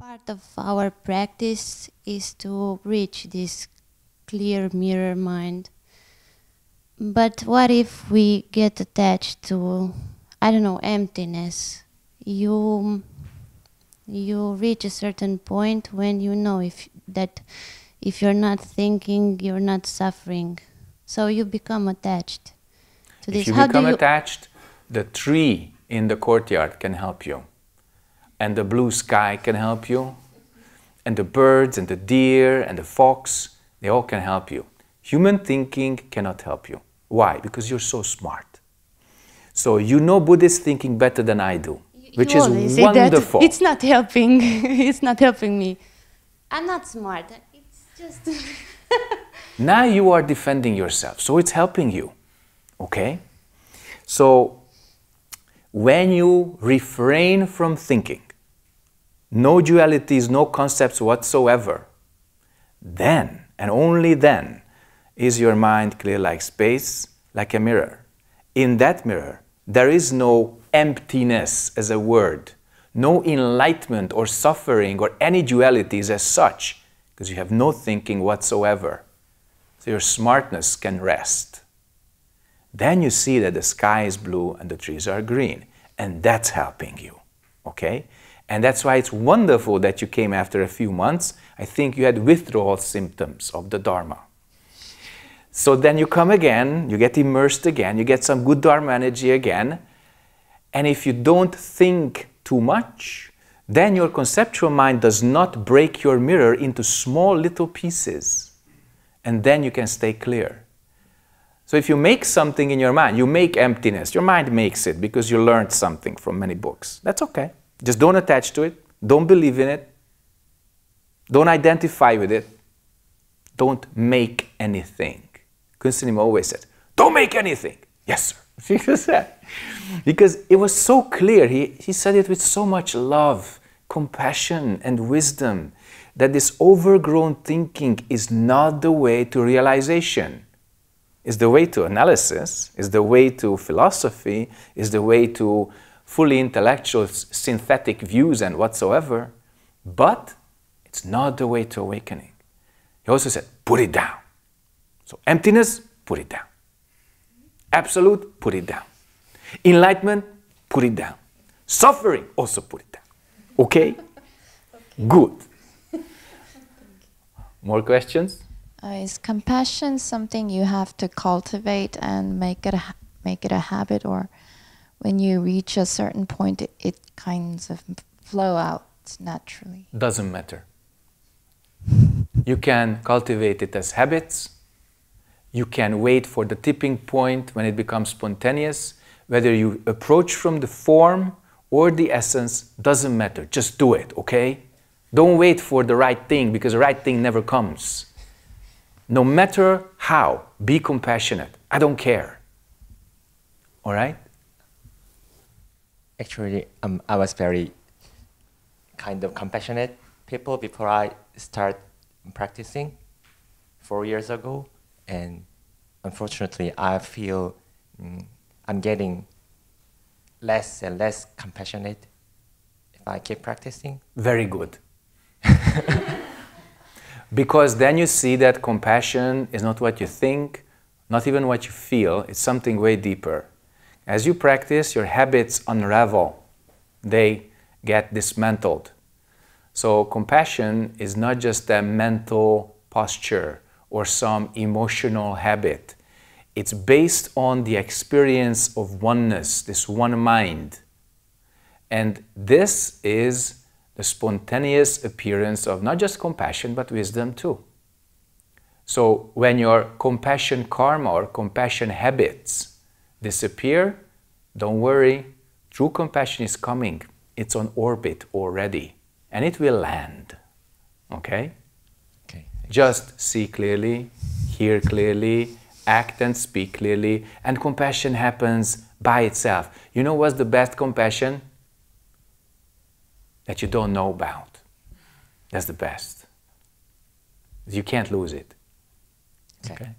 Part of our practice is to reach this clear mirror mind. But what if we get attached to, I don't know, emptiness? You reach a certain point when you know that if you're not thinking, you're not suffering. So you become attached to this. If you become attached, the tree in the courtyard can help you. And the blue sky can help you. And the birds and the deer and the fox, they all can help you. Human thinking cannot help you. Why? Because you're so smart. So you know Buddhist thinking better than I do. Which is wonderful. It's not helping. It's not helping me. I'm not smart. It's just... Now you are defending yourself. So it's helping you. Okay? So when you refrain from thinking, no dualities, no concepts whatsoever, then and only then is your mind clear like space, like a mirror. In that mirror, there is no emptiness as a word, no enlightenment or suffering or any dualities as such, because you have no thinking whatsoever. So your smartness can rest. Then you see that the sky is blue and the trees are green, and that's helping you, okay? And that's why it's wonderful that you came after a few months. I think you had withdrawal symptoms of the Dharma. So then you come again, you get immersed again, you get some good Dharma energy again, and if you don't think too much, then your conceptual mind does not break your mirror into small little pieces. And then you can stay clear. So if you make something in your mind, you make emptiness. Your mind makes it because you learned something from many books. That's okay. Just don't attach to it. Don't believe in it. Don't identify with it. Don't make anything. Kusan Sunim always said, don't make anything. Yes, sir. Because it was so clear, he said it with so much love, compassion and wisdom, that this overgrown thinking is not the way to realization. It's the way to analysis, it's the way to philosophy, it's the way to fully intellectual synthetic views and whatsoever, but it's not the way to awakening. He also said, put it down. So emptiness, put it down. Absolute, put it down. Enlightenment, put it down. Suffering, also put it down. Okay? Okay. Good. More questions? Is compassion something you have to cultivate and make it a habit, or when you reach a certain point, it kind of flow out naturally? Doesn't matter. You can cultivate it as habits. You can wait for the tipping point when it becomes spontaneous. Whether you approach from the form or the essence, doesn't matter. Just do it, okay? Don't wait for the right thing, because the right thing never comes. No matter how, be compassionate. I don't care. All right? Actually, I was very kind of compassionate people before I started practicing 4 years ago. And unfortunately, I feel I'm getting less and less compassionate if I keep practicing. Very good. Because then you see that compassion is not what you think, not even what you feel. It's something way deeper. As you practice, your habits unravel. They get dismantled. So compassion is not just a mental posture or some emotional habit. It's based on the experience of oneness, this one mind. And this is the spontaneous appearance of not just compassion, but wisdom too. So when your compassion karma or compassion habits disappear, don't worry, true compassion is coming. It's on orbit already, and it will land, okay? Just see clearly, hear clearly, act and speak clearly, and compassion happens by itself. You know what's the best compassion? That you don't know about. That's the best. You can't lose it. Okay.